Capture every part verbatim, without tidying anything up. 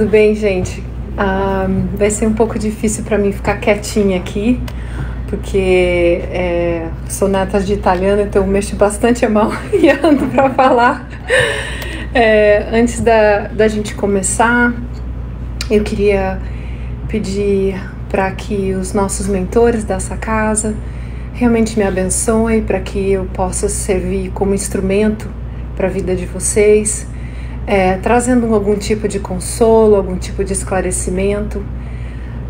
Tudo bem, gente? Ah, vai ser um pouco difícil para mim ficar quietinha aqui, porque é, sou nata de italiana, então mexo bastante a mão e ando para falar. É, antes da, da gente começar, eu queria pedir para que os nossos mentores dessa casa realmente me abençoem, para que eu possa servir como instrumento para a vida de vocês, é, trazendo algum tipo de consolo, algum tipo de esclarecimento,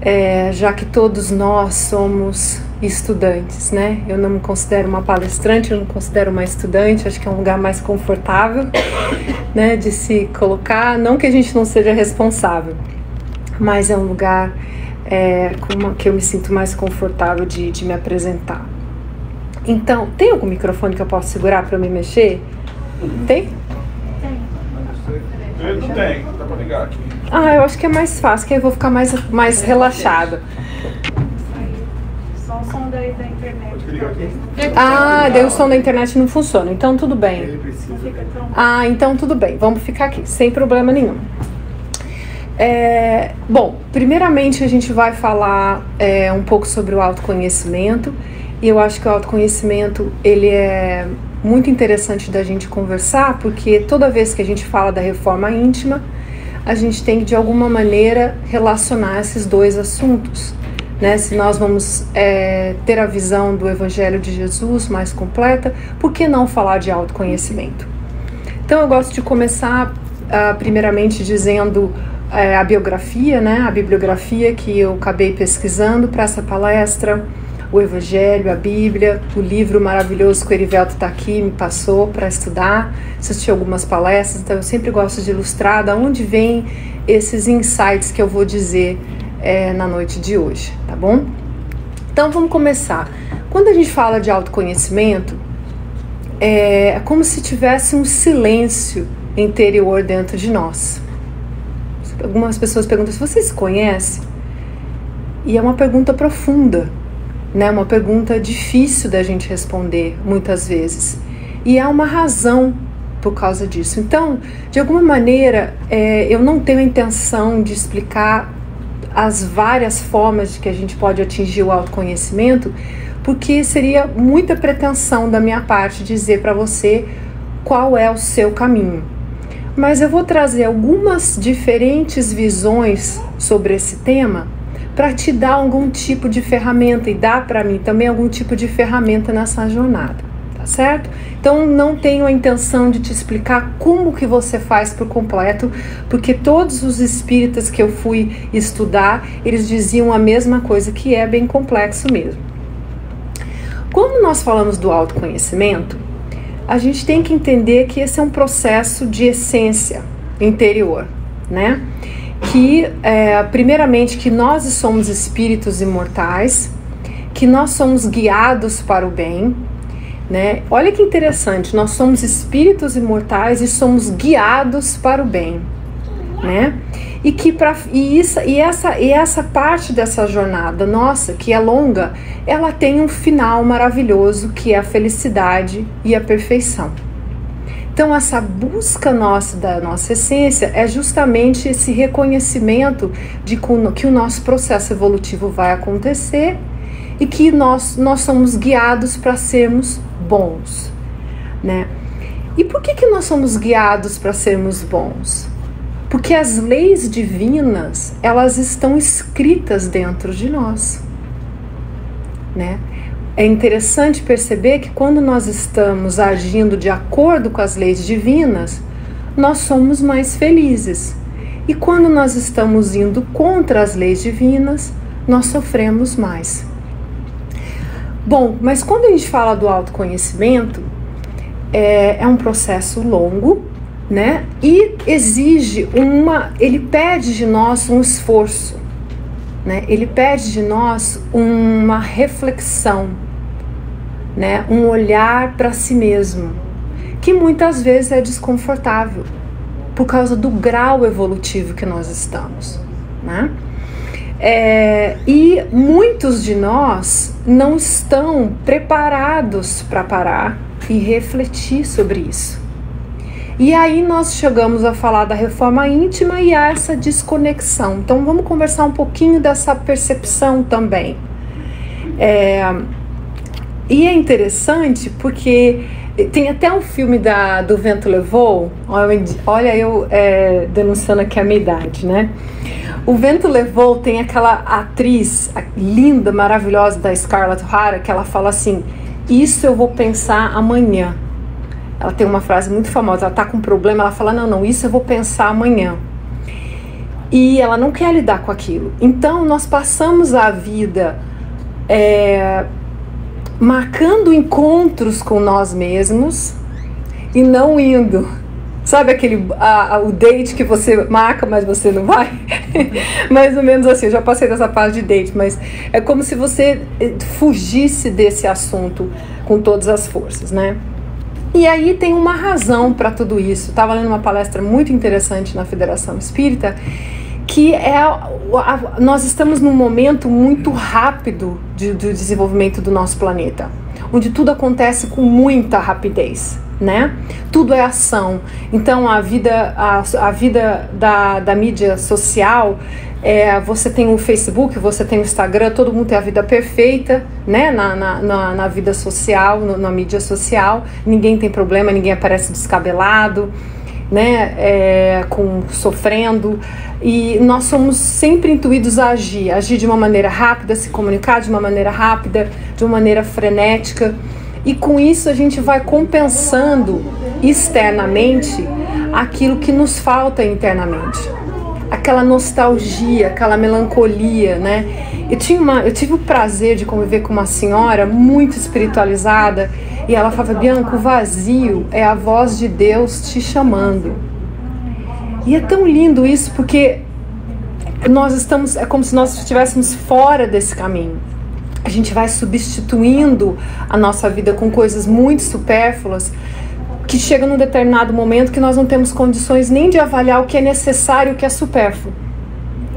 é, já que todos nós somos estudantes, né? Eu não me considero uma palestrante, eu não me considero uma estudante, acho que é um lugar mais confortável, né, de se colocar, não que a gente não seja responsável, mas é um lugar é, com uma, que eu me sinto mais confortável de, de me apresentar. Então, tem algum microfone que eu posso segurar para eu me mexer? Tem? Tem. Não tem, dá para ligar aqui. Ah, eu acho que é mais fácil, que aí eu vou ficar mais, mais relaxada. Só o som da internet. Ah, daí o som da internet não funciona, então tudo bem. Ah, então tudo bem, vamos ficar aqui, sem problema nenhum. É, bom, primeiramente a gente vai falar é, um pouco sobre o autoconhecimento, e eu acho que o autoconhecimento ele é muito interessante da gente conversar, porque toda vez que a gente fala da reforma íntima, a gente tem que de alguma maneira relacionar esses dois assuntos, né? Se nós vamos é, ter a visão do Evangelho de Jesus mais completa, por que não falar de autoconhecimento? Então eu gosto de começar ah, primeiramente dizendo É, a biografia, né, a bibliografia que eu acabei pesquisando para essa palestra, o Evangelho, a Bíblia, o livro maravilhoso que o Erivelto está aqui, me passou para estudar, assisti algumas palestras, então eu sempre gosto de ilustrar de onde vem esses insights que eu vou dizer é, na noite de hoje, tá bom? Então vamos começar. Quando a gente fala de autoconhecimento, é, é como se tivesse um silêncio interior dentro de nós. Algumas pessoas perguntam se você se conhece, e é uma pergunta profunda, né? Uma pergunta difícil da gente responder muitas vezes, e há uma razão por causa disso. Então, de alguma maneira, é, eu não tenho a intenção de explicar as várias formas de que a gente pode atingir o autoconhecimento, porque seria muita pretensão da minha parte dizer para você qual é o seu caminho. Mas eu vou trazer algumas diferentes visões sobre esse tema para te dar algum tipo de ferramenta e dar para mim também algum tipo de ferramenta nessa jornada, tá certo? Então não tenho a intenção de te explicar como que você faz por completo, porque todos os espíritas que eu fui estudar, eles diziam a mesma coisa, que é bem complexo mesmo. Como nós falamos do autoconhecimento, a gente tem que entender que esse é um processo de essência interior, né? Que, é, primeiramente, que nós somos espíritos imortais, que nós somos guiados para o bem, né? Olha que interessante, nós somos espíritos imortais e somos guiados para o bem, né? E que pra, e isso, e essa, e essa parte dessa jornada nossa, que é longa, ela tem um final maravilhoso, que é a felicidade e a perfeição. Então essa busca nossa da nossa essência é justamente esse reconhecimento de que o nosso processo evolutivo vai acontecer e que nós, nós somos guiados para sermos bons, né? E por que que nós somos guiados para sermos bons? Porque as leis divinas, elas estão escritas dentro de nós, né? É interessante perceber que quando nós estamos agindo de acordo com as leis divinas, nós somos mais felizes. E quando nós estamos indo contra as leis divinas, nós sofremos mais. Bom, mas quando a gente fala do autoconhecimento, é, é um processo longo, né? E exige uma, ele pede de nós um esforço, né? Ele pede de nós uma reflexão, né? Um olhar para si mesmo, que muitas vezes é desconfortável por causa do grau evolutivo que nós estamos, né? É, e muitos de nós não estão preparados para parar e refletir sobre isso. E aí nós chegamos a falar da reforma íntima e a essa desconexão. Então vamos conversar um pouquinho dessa percepção também. É, e é interessante porque tem até um filme da, do Vento Levou. Olha eu é, denunciando aqui a minha idade, né? O Vento Levou tem aquela atriz linda, maravilhosa da Scarlett O'Hara, que ela fala assim: isso eu vou pensar amanhã. Ela tem uma frase muito famosa, ela tá com um problema, ela fala, não, não, isso eu vou pensar amanhã. E ela não quer lidar com aquilo. Então, nós passamos a vida é, marcando encontros com nós mesmos e não indo. Sabe aquele, a, a, o date que você marca, mas você não vai? Mais ou menos assim, eu já passei dessa fase de date, mas é como se você fugisse desse assunto com todas as forças, né? E aí tem uma razão para tudo isso. Estava lendo uma palestra muito interessante na Federação Espírita, que é a, a, nós estamos num momento muito rápido de, do desenvolvimento do nosso planeta, onde tudo acontece com muita rapidez, né? Tudo é ação. Então a vida, a, a vida da, da mídia social, é, você tem o Facebook, você tem o Instagram, todo mundo tem a vida perfeita, né? Na, na, na, na vida social, no, na mídia social, ninguém tem problema, ninguém aparece descabelado, né, é, com, sofrendo, e nós somos sempre intuídos a agir, agir de uma maneira rápida, se comunicar de uma maneira rápida, de uma maneira frenética, e com isso a gente vai compensando externamente aquilo que nos falta internamente, aquela nostalgia, aquela melancolia, né? Eu, tinha uma, eu tive o prazer de conviver com uma senhora muito espiritualizada e ela falava, Bianca, o vazio é a voz de Deus te chamando. E é tão lindo isso, porque nós estamos, é como se nós estivéssemos fora desse caminho. A gente vai substituindo a nossa vida com coisas muito supérfluas, que chega num determinado momento que nós não temos condições nem de avaliar o que é necessário e o que é supérfluo.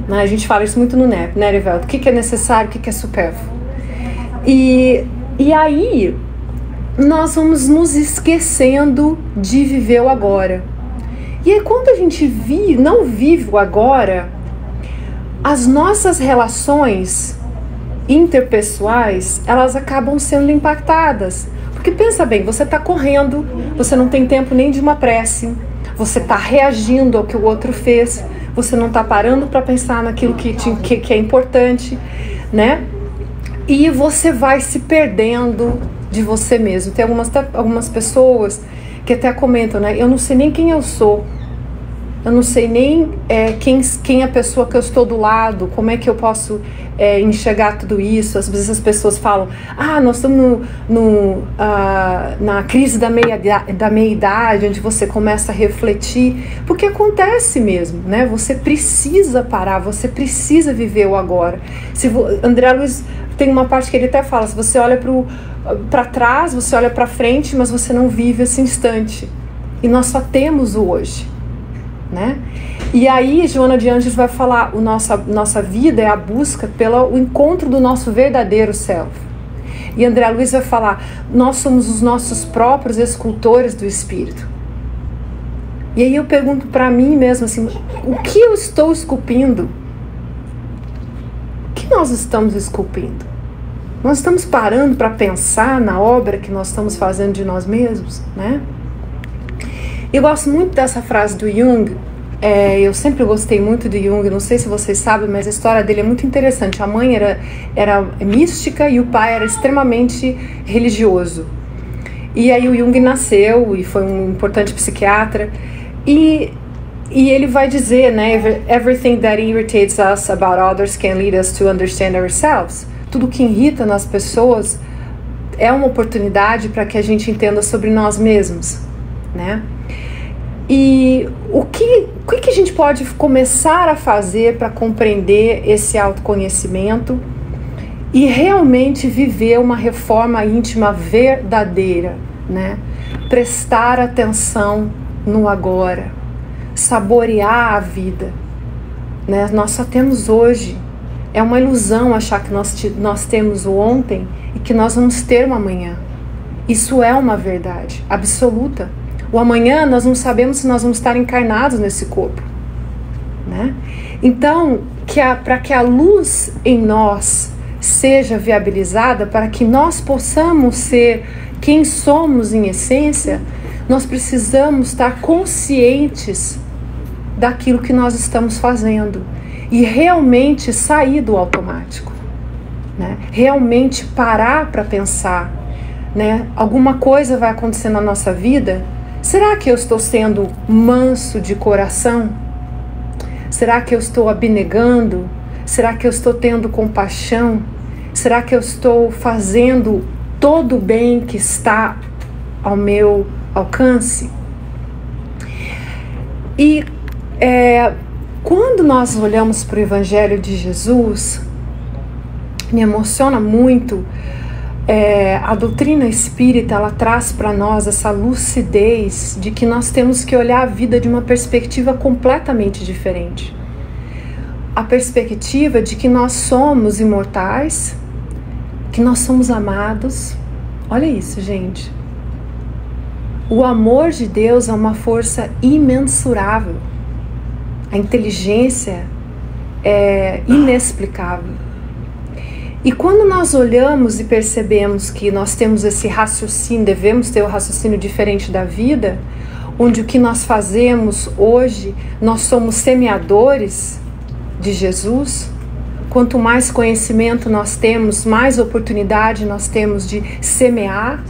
Né? A gente fala isso muito no N E P, né, Erivelto? O que é necessário, o que é supérfluo. E, e aí, nós vamos nos esquecendo de viver o agora. E aí, quando a gente vi, não vive o agora, as nossas relações interpessoais, elas acabam sendo impactadas. Porque pensa bem, você está correndo, você não tem tempo nem de uma prece, você está reagindo ao que o outro fez, você não está parando para pensar naquilo que, te, que, que é importante, né? E você vai se perdendo de você mesmo. Tem algumas, algumas pessoas que até comentam, né? Eu não sei nem quem eu sou, eu não sei nem é, quem, quem é a pessoa que eu estou do lado, como é que eu posso é, enxergar tudo isso. Às vezes as pessoas falam, ah, nós estamos no, no, uh, na crise da meia-idade, da meia-idade, onde você começa a refletir, porque acontece mesmo, né? Você precisa parar, você precisa viver o agora. Se vo... André Luiz tem uma parte que ele até fala, se você olha para trás, você olha para frente, mas você não vive esse instante. E nós só temos o hoje. Né? E aí Joana de Anjos vai falar, o nossa, nossa vida é a busca pelo encontro do nosso verdadeiro self. E André Luiz vai falar, nós somos os nossos próprios escultores do espírito. E aí eu pergunto para mim mesmo assim, o que eu estou esculpindo? O que nós estamos esculpindo? Nós estamos parando para pensar na obra que nós estamos fazendo de nós mesmos, né? Eu gosto muito dessa frase do Jung, é, eu sempre gostei muito do Jung, não sei se vocês sabem, mas a história dele é muito interessante. A mãe era, era mística e o pai era extremamente religioso. E aí o Jung nasceu e foi um importante psiquiatra. E, e ele vai dizer, né, everything that irritates us about others can lead us to understand ourselves. Tudo que irrita nas pessoas é uma oportunidade para que a gente entenda sobre nós mesmos, né? E o que, o que a gente pode começar a fazer para compreender esse autoconhecimento e realmente viver uma reforma íntima verdadeira, né? Prestar atenção no agora, saborear a vida, né? Nós só temos hoje. É uma ilusão achar que nós, nós temos o ontem e que nós vamos ter o amanhã. Isso é uma verdade absoluta. O amanhã nós não sabemos se nós vamos estar encarnados nesse corpo, né? Então, para que a luz em nós seja viabilizada, para que nós possamos ser quem somos em essência, nós precisamos estar conscientes daquilo que nós estamos fazendo e realmente sair do automático, né? Realmente parar para pensar, né? Alguma coisa vai acontecer na nossa vida, será que eu estou sendo manso de coração? Será que eu estou abnegando? Será que eu estou tendo compaixão? Será que eu estou fazendo todo o bem que está ao meu alcance? E é, quando nós olhamos para o Evangelho de Jesus, me emociona muito, é, a doutrina espírita, ela traz para nós essa lucidez de que nós temos que olhar a vida de uma perspectiva completamente diferente. A perspectiva de que nós somos imortais, que nós somos amados. Olha isso, gente. O amor de Deus é uma força imensurável. A inteligência é inexplicável. E quando nós olhamos e percebemos que nós temos esse raciocínio, devemos ter um raciocínio diferente da vida, onde o que nós fazemos hoje, nós somos semeadores de Jesus. Quanto mais conhecimento nós temos, mais oportunidade nós temos de semear,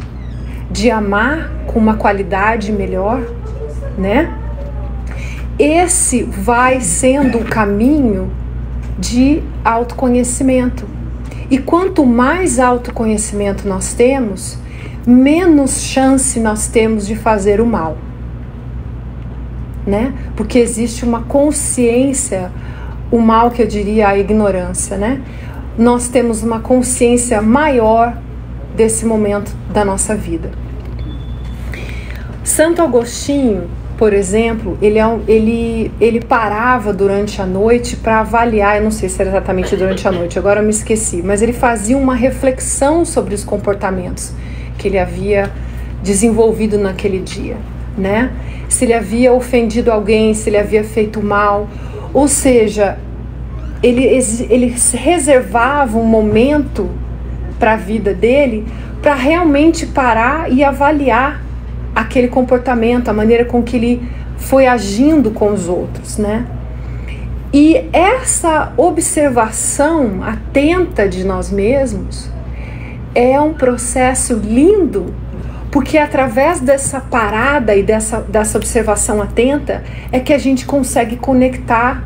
de amar com uma qualidade melhor, né? Esse vai sendo o caminho de autoconhecimento. E quanto mais autoconhecimento nós temos, menos chance nós temos de fazer o mal, né? Porque existe uma consciência, o mal que eu diria a ignorância, né? Nós temos uma consciência maior desse momento da nossa vida. Santo Agostinho, por exemplo, ele, é um, ele, ele parava durante a noite para avaliar, eu não sei se era exatamente durante a noite, agora eu me esqueci, mas ele fazia uma reflexão sobre os comportamentos que ele havia desenvolvido naquele dia, né? Se ele havia ofendido alguém, se ele havia feito mal, ou seja, ele, ele reservava um momento para a vida dele para realmente parar e avaliar aquele comportamento, a maneira com que ele foi agindo com os outros, né? E essa observação atenta de nós mesmos é um processo lindo, porque através dessa parada e dessa, dessa observação atenta é que a gente consegue conectar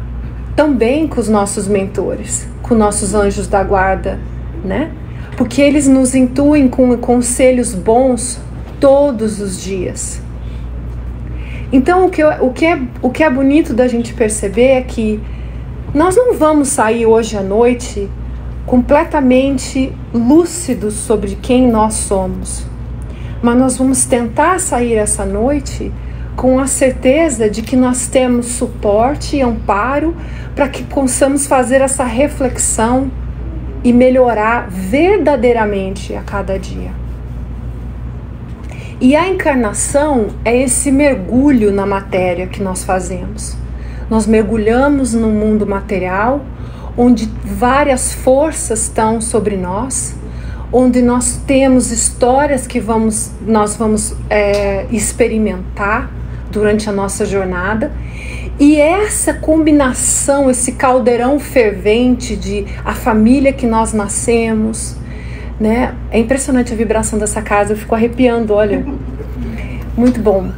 também com os nossos mentores, com nossos anjos da guarda, né? Porque eles nos intuem com conselhos bons todos os dias. Então o que, o, que é, o que é bonito da gente perceber é que nós não vamos sair hoje à noite completamente lúcidos sobre quem nós somos, mas nós vamos tentar sair essa noite com a certeza de que nós temos suporte e amparo para que possamos fazer essa reflexão e melhorar verdadeiramente a cada dia. E a encarnação é esse mergulho na matéria que nós fazemos. Nós mergulhamos no mundo material, onde várias forças estão sobre nós, onde nós temos histórias que vamos, nós vamos é, experimentar durante a nossa jornada. E essa combinação, esse caldeirão fervente de a família que nós nascemos, né? É impressionante a vibração dessa casa, eu fico arrepiando, olha. Muito bom.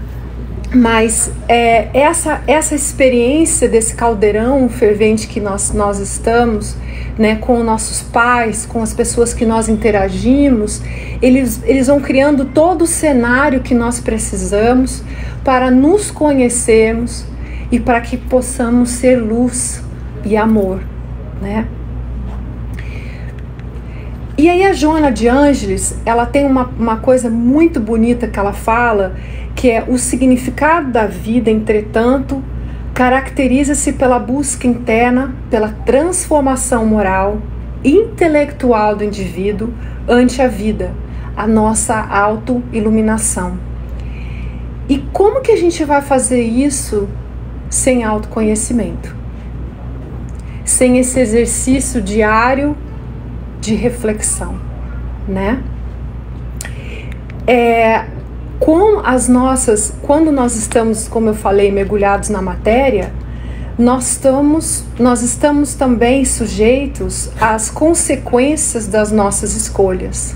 Mas é, essa, essa experiência desse caldeirão fervente que nós, nós estamos, né, com nossos pais, com as pessoas que nós interagimos, eles, eles vão criando todo o cenário que nós precisamos para nos conhecermos e para que possamos ser luz e amor, né? E aí a Joana de Anjos, ela tem uma, uma coisa muito bonita que ela fala, que é o significado da vida, entretanto, caracteriza-se pela busca interna, pela transformação moral, intelectual do indivíduo ante a vida, a nossa autoiluminação. E como que a gente vai fazer isso sem autoconhecimento? Sem esse exercício diário de reflexão, né? É, com as nossas, quando nós estamos, como eu falei, mergulhados na matéria, nós estamos, nós estamos também sujeitos às consequências das nossas escolhas,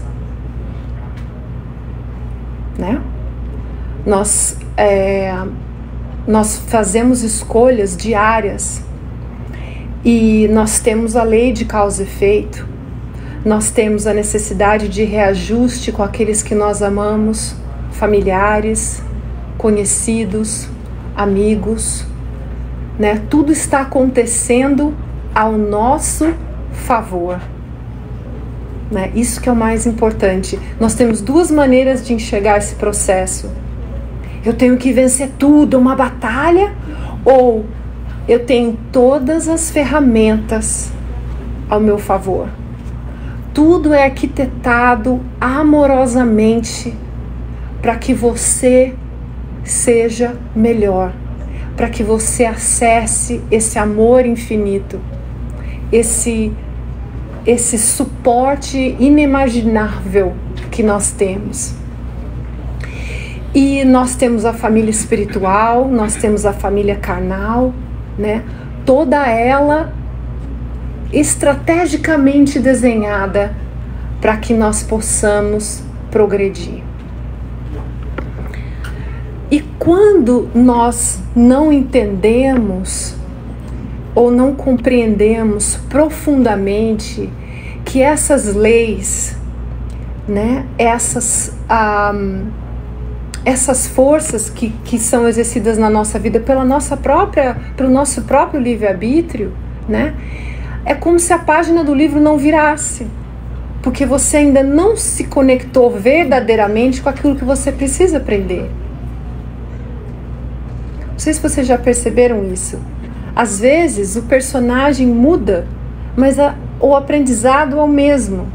né? Nós, é, nós fazemos escolhas diárias e nós temos a lei de causa e efeito, nós temos a necessidade de reajuste com aqueles que nós amamos, familiares, conhecidos, amigos, né? Tudo está acontecendo ao nosso favor, né? Isso que é o mais importante. Nós temos duas maneiras de enxergar esse processo. Eu tenho que vencer tudo, uma batalha, ou eu tenho todas as ferramentas ao meu favor. Tudo é arquitetado amorosamente para que você seja melhor, para que você acesse esse amor infinito, esse, esse suporte inimaginável que nós temos. E nós temos a família espiritual, nós temos a família carnal, né? Toda ela estrategicamente desenhada para que nós possamos progredir. E quando nós não entendemos ou não compreendemos profundamente que essas leis, né, essas... Um, essas forças que, que são exercidas na nossa vida pela nossa própria, pelo nosso próprio livre-arbítrio, né? É como se a página do livro não virasse, porque você ainda não se conectou verdadeiramente com aquilo que você precisa aprender. Não sei se vocês já perceberam isso. Às vezes o personagem muda, mas a, o aprendizado é o mesmo,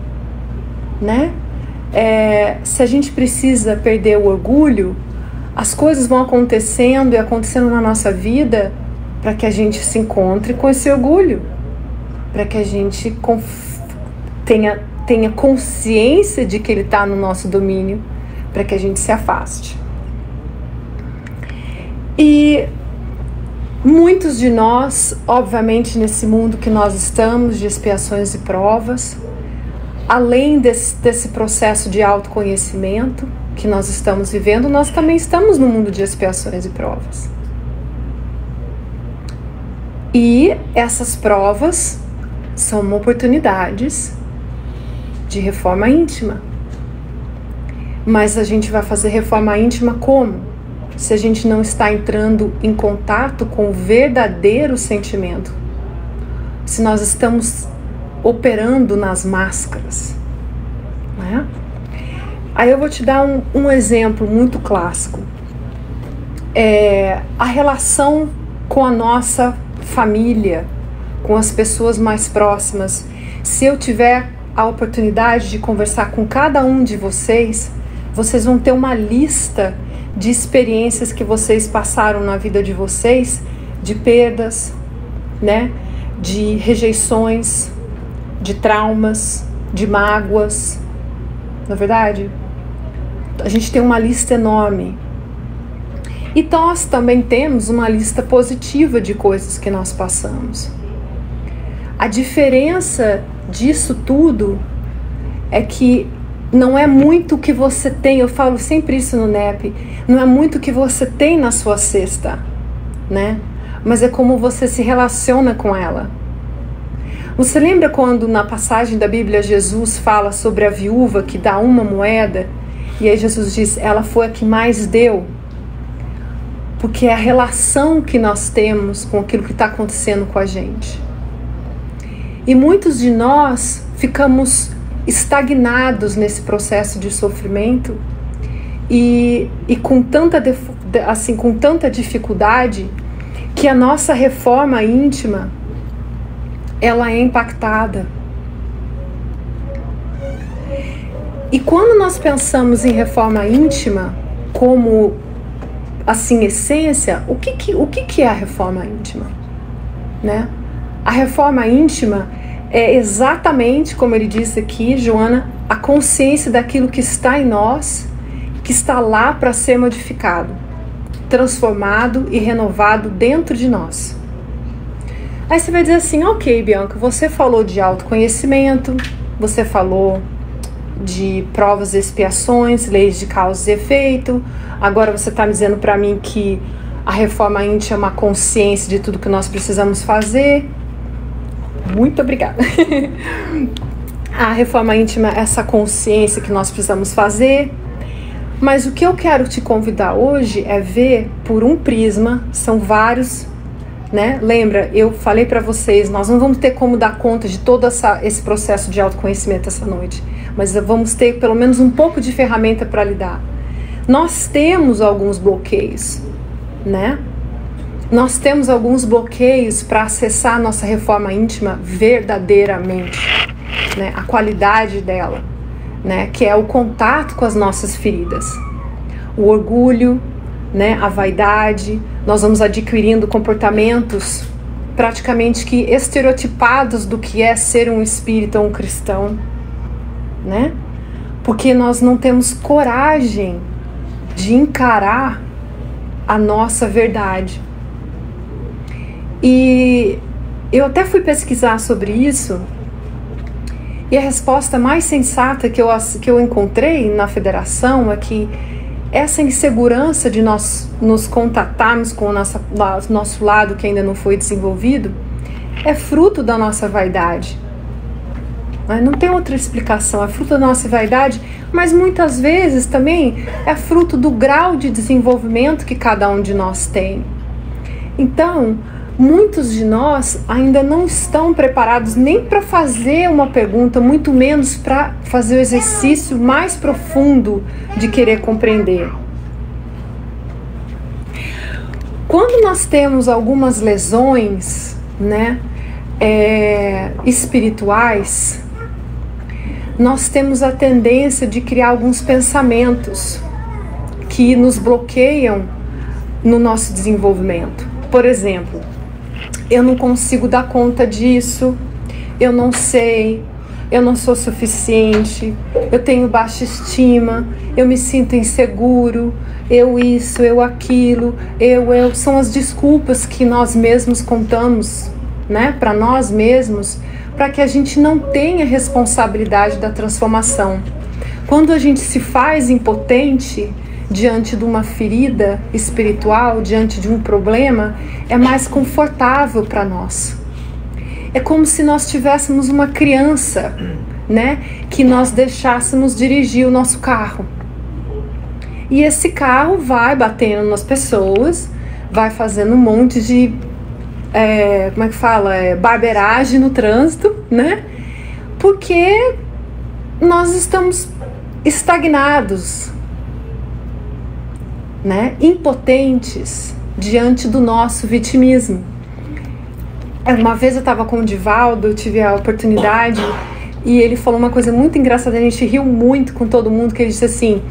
né? É, se a gente precisa perder o orgulho, as coisas vão acontecendo e acontecendo na nossa vida para que a gente se encontre com esse orgulho, para que a gente tenha, tenha consciência de que ele está no nosso domínio, para que a gente se afaste. E muitos de nós, obviamente, nesse mundo que nós estamos de expiações e provas, além desse, desse processo de autoconhecimento que nós estamos vivendo, nós também estamos no mundo de expiações e provas. E essas provas são oportunidades de reforma íntima. Mas a gente vai fazer reforma íntima como? Se a gente não está entrando em contato com o verdadeiro sentimento. Se nós estamos operando nas máscaras, né? Aí eu vou te dar um, um exemplo muito clássico. É a relação com a nossa família, com as pessoas mais próximas. Se eu tiver a oportunidade de conversar com cada um de vocês, vocês vão ter uma lista de experiências que vocês passaram na vida de vocês, de perdas, né? De rejeições, de traumas, de mágoas, não é verdade? A gente tem uma lista enorme. E nós também temos uma lista positiva de coisas que nós passamos. A diferença disso tudo é que não é muito o que você tem, eu falo sempre isso no N E P, não é muito o que você tem na sua cesta, né? Mas é como você se relaciona com ela. Você lembra quando na passagem da Bíblia Jesus fala sobre a viúva que dá uma moeda? E aí Jesus diz, ela foi a que mais deu. Porque é a relação que nós temos com aquilo que está acontecendo com a gente. E muitos de nós ficamos estagnados nesse processo de sofrimento. E, e com, tanta assim, com tanta dificuldade que a nossa reforma íntima ela é impactada. E quando nós pensamos em reforma íntima como assim, essência, o que que, o que que é a reforma íntima? Né? A reforma íntima é exatamente, como ele disse aqui, Joana, a consciência daquilo que está em nós, que está lá para ser modificado, transformado e renovado dentro de nós. Aí você vai dizer assim, ok, Bianca, você falou de autoconhecimento, você falou de provas e expiações, leis de causa e efeito, agora você está me dizendo para mim que a reforma íntima é uma consciência de tudo que nós precisamos fazer. Muito obrigada. A reforma íntima é essa consciência que nós precisamos fazer, mas o que eu quero te convidar hoje é ver por um prisma, são vários, né? Lembra, eu falei para vocês, nós não vamos ter como dar conta de todo essa, esse processo de autoconhecimento essa noite, mas vamos ter pelo menos um pouco de ferramenta para lidar. Nós temos alguns bloqueios, né? Nós temos alguns bloqueios para acessar a nossa reforma íntima verdadeiramente, né? A qualidade dela, né? Que é o contato com as nossas feridas, o orgulho, né? A vaidade. Nós vamos adquirindo comportamentos praticamente que estereotipados do que é ser um espírita ou um cristão, né? Porque nós não temos coragem de encarar a nossa verdade. E eu até fui pesquisar sobre isso, e a resposta mais sensata que eu, que eu encontrei na federação é que essa insegurança de nós nos contatarmos com o nosso, nosso lado que ainda não foi desenvolvido é fruto da nossa vaidade. Não tem outra explicação, é fruto da nossa vaidade, mas muitas vezes também é fruto do grau de desenvolvimento que cada um de nós tem. Então, muitos de nós ainda não estão preparados nem para fazer uma pergunta, muito menos para fazer o exercício mais profundo de querer compreender. Quando nós temos algumas lesões, né, é, espirituais, nós temos a tendência de criar alguns pensamentos que nos bloqueiam no nosso desenvolvimento. Por exemplo, eu não consigo dar conta disso, eu não sei, eu não sou suficiente, eu tenho baixa estima, eu me sinto inseguro, eu isso, eu aquilo, eu, eu... São as desculpas que nós mesmos contamos, né, para nós mesmos, para que a gente não tenha responsabilidade da transformação. Quando a gente se faz impotente diante de uma ferida espiritual, diante de um problema, é mais confortável para nós. É como se nós tivéssemos uma criança, né, que nós deixássemos dirigir o nosso carro. E esse carro vai batendo nas pessoas, vai fazendo um monte de, é, como é que fala, é, barbeiragem no trânsito, né? Porque nós estamos estagnados, né, impotentes diante do nosso vitimismo. Uma vez eu estava com o Divaldo, eu tive a oportunidade, e ele falou uma coisa muito engraçada, a gente riu muito com todo mundo, que ele disse assim,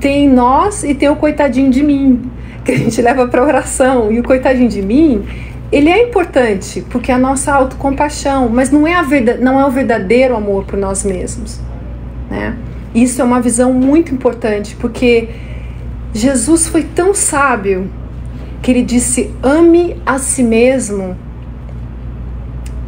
tem nós e tem o coitadinho de mim, que a gente leva para oração, e o coitadinho de mim, ele é importante, porque é a nossa autocompaixão, mas não é, a verda- não é o verdadeiro amor por nós mesmos, né? Isso é uma visão muito importante, porque Jesus foi tão sábio que ele disse, ame a si mesmo,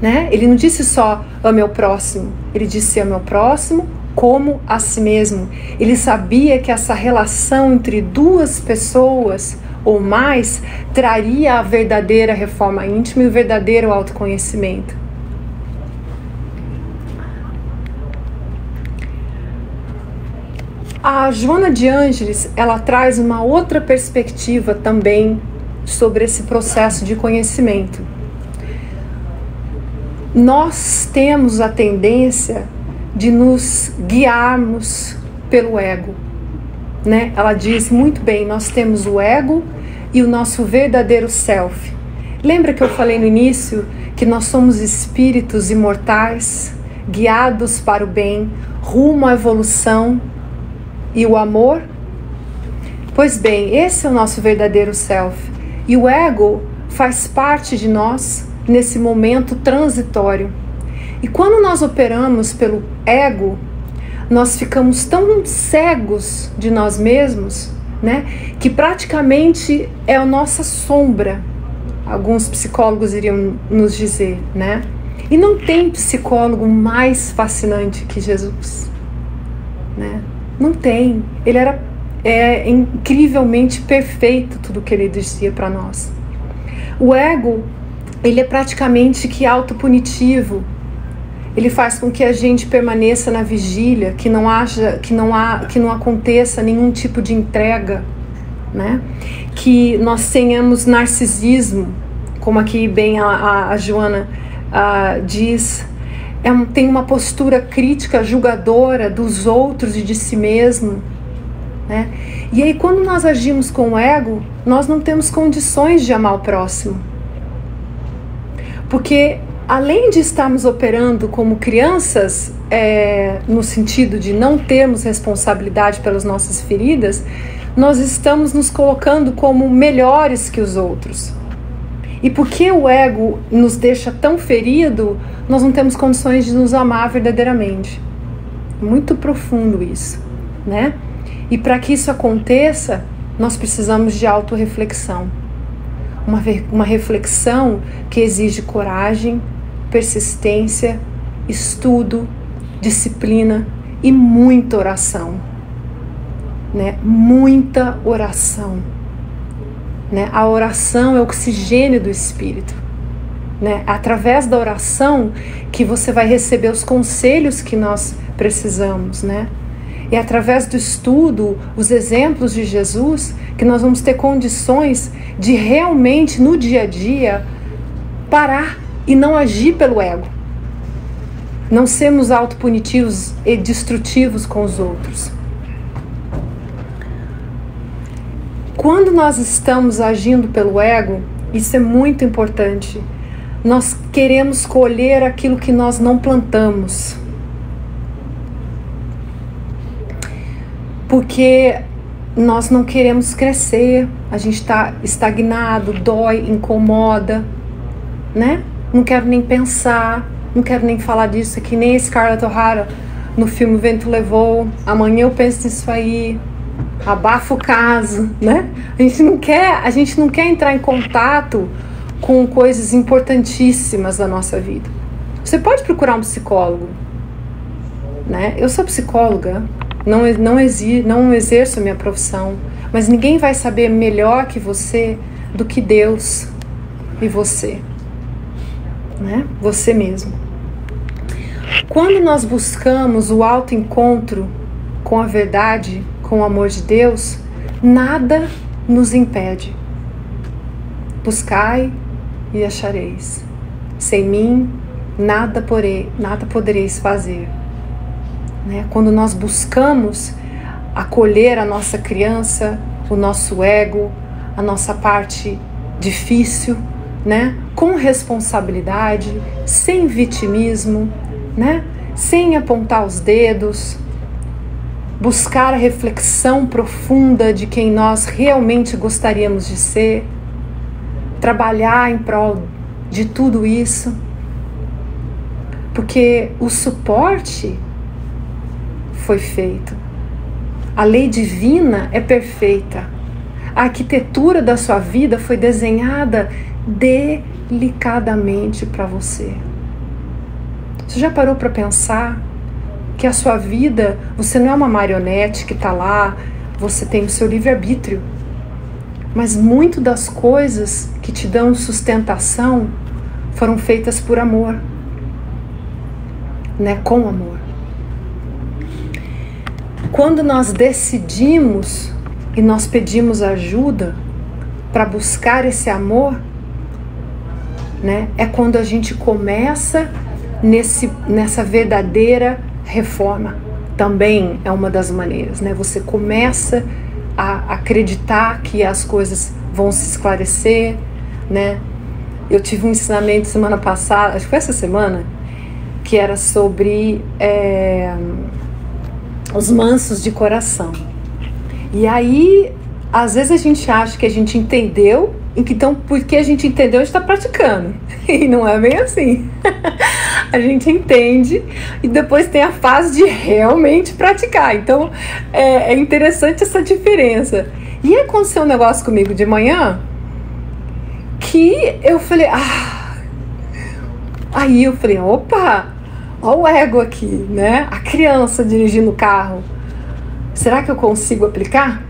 né? Ele não disse só, ame ao próximo, ele disse, ame ao próximo como a si mesmo. Ele sabia que essa relação entre duas pessoas ou mais traria a verdadeira reforma íntima e o verdadeiro autoconhecimento. A Joana de Anjos, ela traz uma outra perspectiva também sobre esse processo de conhecimento. Nós temos a tendência de nos guiarmos pelo ego, né? Ela diz muito bem, nós temos o ego e o nosso verdadeiro self. Lembra que eu falei no início que nós somos espíritos imortais, guiados para o bem, rumo à evolução e o amor? Pois bem, esse é o nosso verdadeiro self. E o ego faz parte de nós nesse momento transitório. E quando nós operamos pelo ego, nós ficamos tão cegos de nós mesmos, né, que praticamente é a nossa sombra. Alguns psicólogos iriam nos dizer, né? E não tem psicólogo mais fascinante que Jesus, né? Não tem. Ele era é, incrivelmente perfeito tudo que ele dizia para nós. O ego, ele é praticamente que autopunitivo. Ele faz com que a gente permaneça na vigília, que não haja, que não há, que não aconteça nenhum tipo de entrega, né? Que nós tenhamos narcisismo, como aqui bem a, a, a Joana a, diz, é um, tem uma postura crítica, julgadora dos outros e de si mesmo, né? E aí quando nós agimos com o ego, nós não temos condições de amar o próximo, porque além de estarmos operando como crianças, é, no sentido de não termos responsabilidade pelas nossas feridas, nós estamos nos colocando como melhores que os outros. E porque o ego nos deixa tão ferido, nós não temos condições de nos amar verdadeiramente. Muito profundo isso, né? E para que isso aconteça, nós precisamos de autorreflexão. Uma, uma reflexão que exige coragem, persistência, estudo, disciplina e muita oração, né? Muita oração, né? A oração é o oxigênio do espírito, né? Através da oração que você vai receber os conselhos que nós precisamos, né? E através do estudo, os exemplos de Jesus, que nós vamos ter condições de realmente no dia a dia parar e não agir pelo ego, não sermos autopunitivos e destrutivos com os outros. Quando nós estamos agindo pelo ego, isso é muito importante, nós queremos colher aquilo que nós não plantamos. Porque nós não queremos crescer, a gente está estagnado, dói, incomoda, né? Não quero nem pensar, não quero nem falar disso, é que nem Scarlett O'Hara no filme Vento Levou, amanhã eu penso nisso aí, abafa o caso, né? A gente não quer, a gente não quer entrar em contato com coisas importantíssimas da nossa vida. Você pode procurar um psicólogo, né? Eu sou psicóloga, não, não, exi, não exerço minha profissão, mas ninguém vai saber melhor que você do que Deus e você, né? Você mesmo. Quando nós buscamos o autoencontro com a verdade, com o amor de Deus, nada nos impede. Buscai e achareis. Sem mim, nada, porei, nada podereis fazer. Né? Quando nós buscamos acolher a nossa criança, o nosso ego, a nossa parte difícil, né? Com responsabilidade, sem vitimismo, né? Sem apontar os dedos, buscar a reflexão profunda de quem nós realmente gostaríamos de ser, trabalhar em prol de tudo isso, porque o suporte foi feito, a lei divina é perfeita, a arquitetura da sua vida foi desenhada delicadamente para você. Você já parou para pensar que a sua vida, você não é uma marionete que está lá, você tem o seu livre-arbítrio, mas muito das coisas que te dão sustentação foram feitas por amor, né? Com amor. Quando nós decidimos e nós pedimos ajuda para buscar esse amor, né? É quando a gente começa nesse, nessa verdadeira reforma. Também é uma das maneiras, né? Você começa a acreditar que as coisas vão se esclarecer, né? Eu tive um ensinamento semana passada, acho que foi essa semana, que era sobre é, os mansos de coração. E aí Às vezes a gente acha que a gente entendeu, então porque a gente entendeu, a gente está praticando. E não é bem assim. A gente entende e depois tem a fase de realmente praticar. Então é, é interessante essa diferença. E aconteceu um negócio comigo de manhã que eu falei... Ah! Aí eu falei, opa! Olha o ego aqui, né? A criança dirigindo o carro. Será que eu consigo aplicar?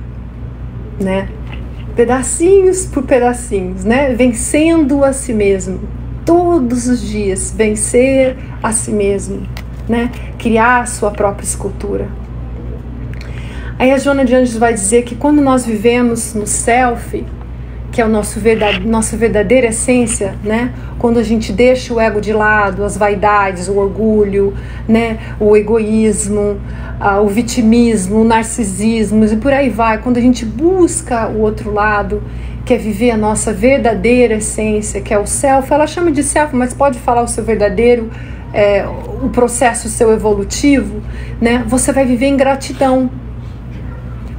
Né? Pedacinhos por pedacinhos, né? Vencendo a si mesmo. Todos os dias, vencer a si mesmo, né? Criar a sua própria escultura. Aí a Joana de Anjos vai dizer que quando nós vivemos no self, que é a nossa verdadeira essência, né? Quando a gente deixa o ego de lado, as vaidades, o orgulho, né? O egoísmo, ah, o vitimismo, o narcisismo e por aí vai. Quando a gente busca o outro lado, que é viver a nossa verdadeira essência, que é o self, ela chama de self, mas pode falar o seu verdadeiro, é, o processo seu evolutivo, né? Você vai viver em gratidão.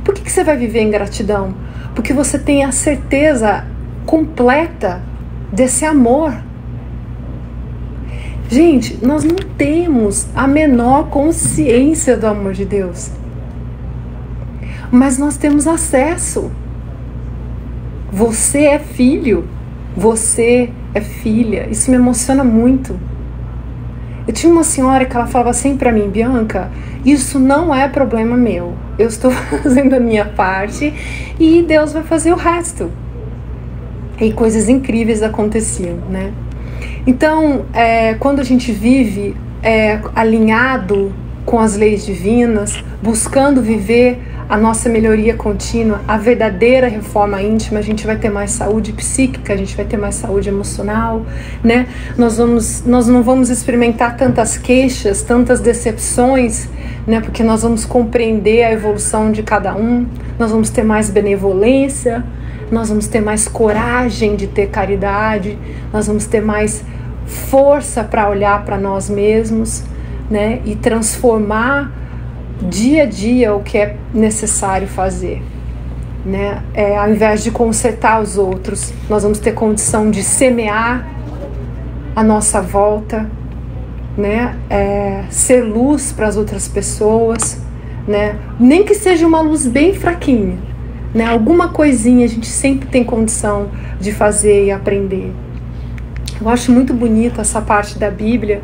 Por que que você vai viver em gratidão? Porque você tem a certeza completa desse amor. Gente, nós não temos a menor consciência do amor de Deus. Mas nós temos acesso. Você é filho. Você é filha. Isso me emociona muito. Eu tinha uma senhora que ela falava assim pra mim, Bianca, isso não é problema meu. Eu estou fazendo a minha parte e Deus vai fazer o resto. E coisas incríveis aconteciam, né? Então, é, quando a gente vive é, alinhado com as leis divinas, buscando viver a nossa melhoria contínua, a verdadeira reforma íntima, a gente vai ter mais saúde psíquica, a gente vai ter mais saúde emocional, né? Nós, vamos, nós não vamos experimentar tantas queixas, tantas decepções, né? Porque nós vamos compreender a evolução de cada um, nós vamos ter mais benevolência, nós vamos ter mais coragem de ter caridade, nós vamos ter mais força para olhar para nós mesmos, né? E transformar dia a dia o que é necessário fazer, né? É, ao invés de consertar os outros, nós vamos ter condição de semear a nossa volta, né? É, ser luz para as outras pessoas, né? Nem que seja uma luz bem fraquinha, né? Alguma coisinha a gente sempre tem condição de fazer e aprender. Eu acho muito bonita essa parte da Bíblia,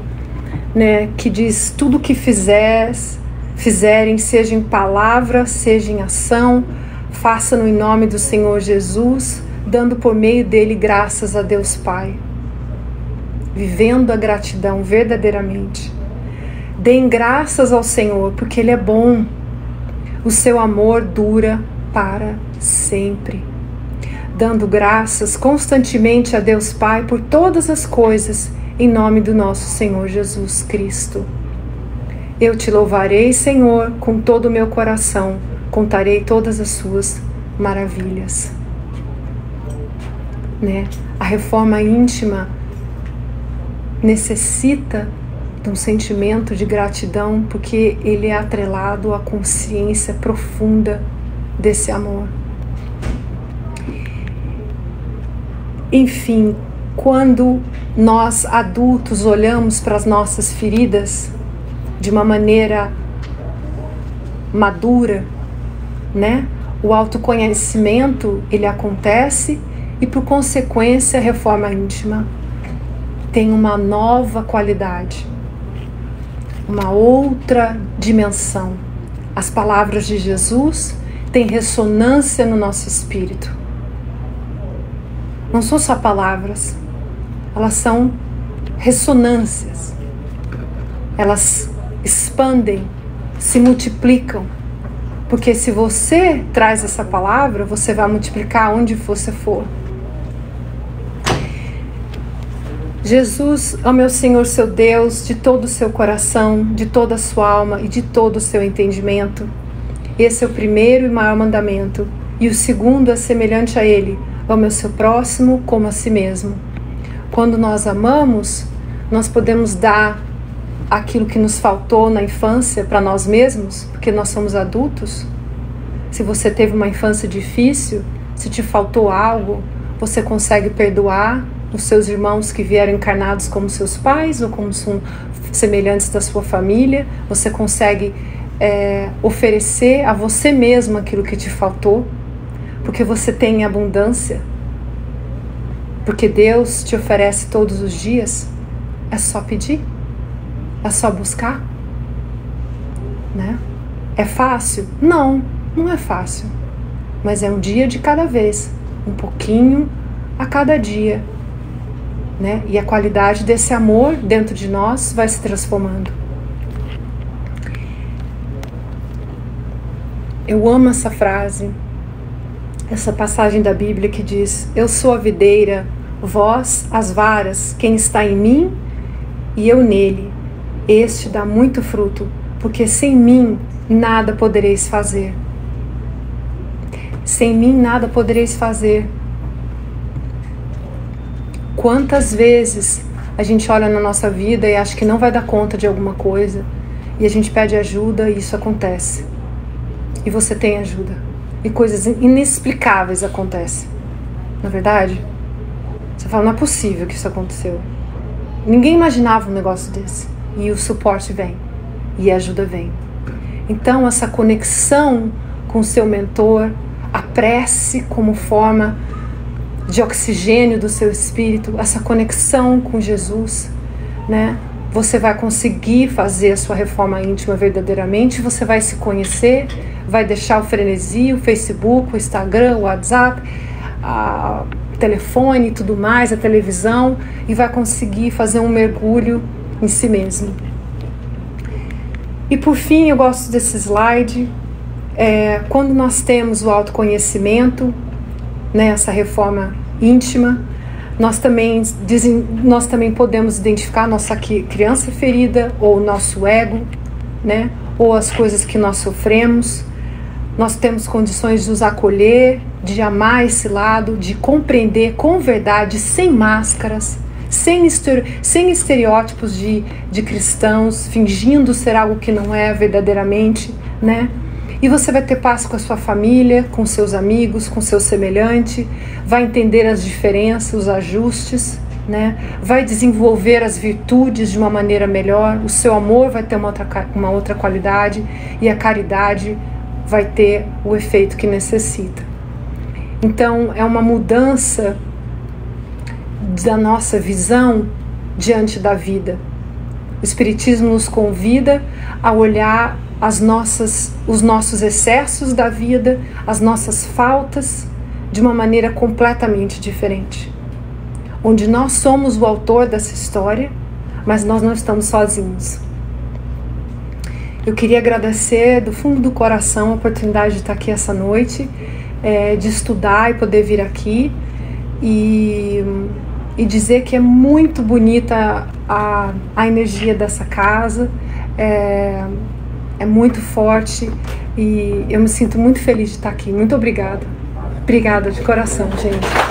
né? Que diz tudo o que fizeres fizerem, seja em palavra, seja em ação, faça-no em nome do Senhor Jesus, dando por meio dele graças a Deus Pai. Vivendo a gratidão verdadeiramente. Deem graças ao Senhor, porque Ele é bom. O seu amor dura para sempre. Dando graças constantemente a Deus Pai por todas as coisas, em nome do nosso Senhor Jesus Cristo. Eu te louvarei, Senhor, com todo o meu coração. Contarei todas as suas maravilhas. Né? A reforma íntima necessita de um sentimento de gratidão, porque ele é atrelado à consciência profunda desse amor. Enfim, quando nós adultos olhamos para as nossas feridas de uma maneira madura, né? O autoconhecimento, ele acontece e, por consequência, a reforma íntima tem uma nova qualidade, uma outra dimensão. As palavras de Jesus têm ressonância no nosso espírito. Não são só palavras, elas são ressonâncias. Elas expandem, se multiplicam, porque se você traz essa palavra, você vai multiplicar onde você for. Jesus, ó meu Senhor, seu Deus, de todo o seu coração, de toda a sua alma e de todo o seu entendimento. Esse é o primeiro e maior mandamento, e o segundo é semelhante a ele, ame o seu próximo como a si mesmo. Quando nós amamos, nós podemos dar aquilo que nos faltou na infância para nós mesmos, porque nós somos adultos, Se você teve uma infância difícil, se te faltou algo, você consegue perdoar os seus irmãos que vieram encarnados como seus pais ou como semelhantes da sua família. Você consegue é, oferecer a você mesmo aquilo que te faltou, porque você tem abundância, porque Deus te oferece todos os dias. É só pedir, é só buscar, né? É fácil? Não, não é fácil, mas é um dia de cada vez, um pouquinho a cada dia, né? E a qualidade desse amor dentro de nós vai se transformando. Eu amo essa frase, essa passagem da Bíblia que diz: eu sou a videira, vós as varas, quem está em mim e eu nele, este dá muito fruto, porque sem mim nada podereis fazer. Sem mim nada podereis fazer. Quantas vezes a gente olha na nossa vida e acha que não vai dar conta de alguma coisa, e a gente pede ajuda e isso acontece. E você tem ajuda. E coisas inexplicáveis acontecem. Não é verdade? Você fala, não é possível que isso aconteceu. Ninguém imaginava um negócio desse. E o suporte vem. E a ajuda vem. Então, essa conexão com o seu mentor, a prece como forma de oxigênio do seu espírito, essa conexão com Jesus, né? Você vai conseguir fazer a sua reforma íntima verdadeiramente, você vai se conhecer, vai deixar o frenesi, o Facebook, o Instagram, o WhatsApp, a... o telefone e tudo mais, a televisão, e vai conseguir fazer um mergulho em si mesmo. E por fim, eu gosto desse slide. É, quando nós temos o autoconhecimento, né, essa reforma íntima, nós também, dizem, nós também podemos identificar nossa criança ferida, ou nosso ego, né, ou as coisas que nós sofremos. Nós temos condições de nos acolher, de amar esse lado, de compreender com verdade, sem máscaras, Sem, estere- sem estereótipos de, de cristãos, fingindo ser algo que não é verdadeiramente, né? E você vai ter paz com a sua família, com seus amigos, com seu semelhante, vai entender as diferenças, os ajustes, né? Vai desenvolver as virtudes de uma maneira melhor, o seu amor vai ter uma outra, uma outra qualidade, e a caridade vai ter o efeito que necessita. Então, é uma mudança da nossa visão diante da vida. O Espiritismo nos convida a olhar as nossas, os nossos excessos da vida, as nossas faltas, de uma maneira completamente diferente. Onde nós somos o autor dessa história, mas nós não estamos sozinhos. Eu queria agradecer do fundo do coração a oportunidade de estar aqui essa noite, é, de estudar e poder vir aqui, e... E dizer que é muito bonita a, a energia dessa casa, é, é muito forte, e eu me sinto muito feliz de estar aqui. Muito obrigada. Obrigada de coração, gente.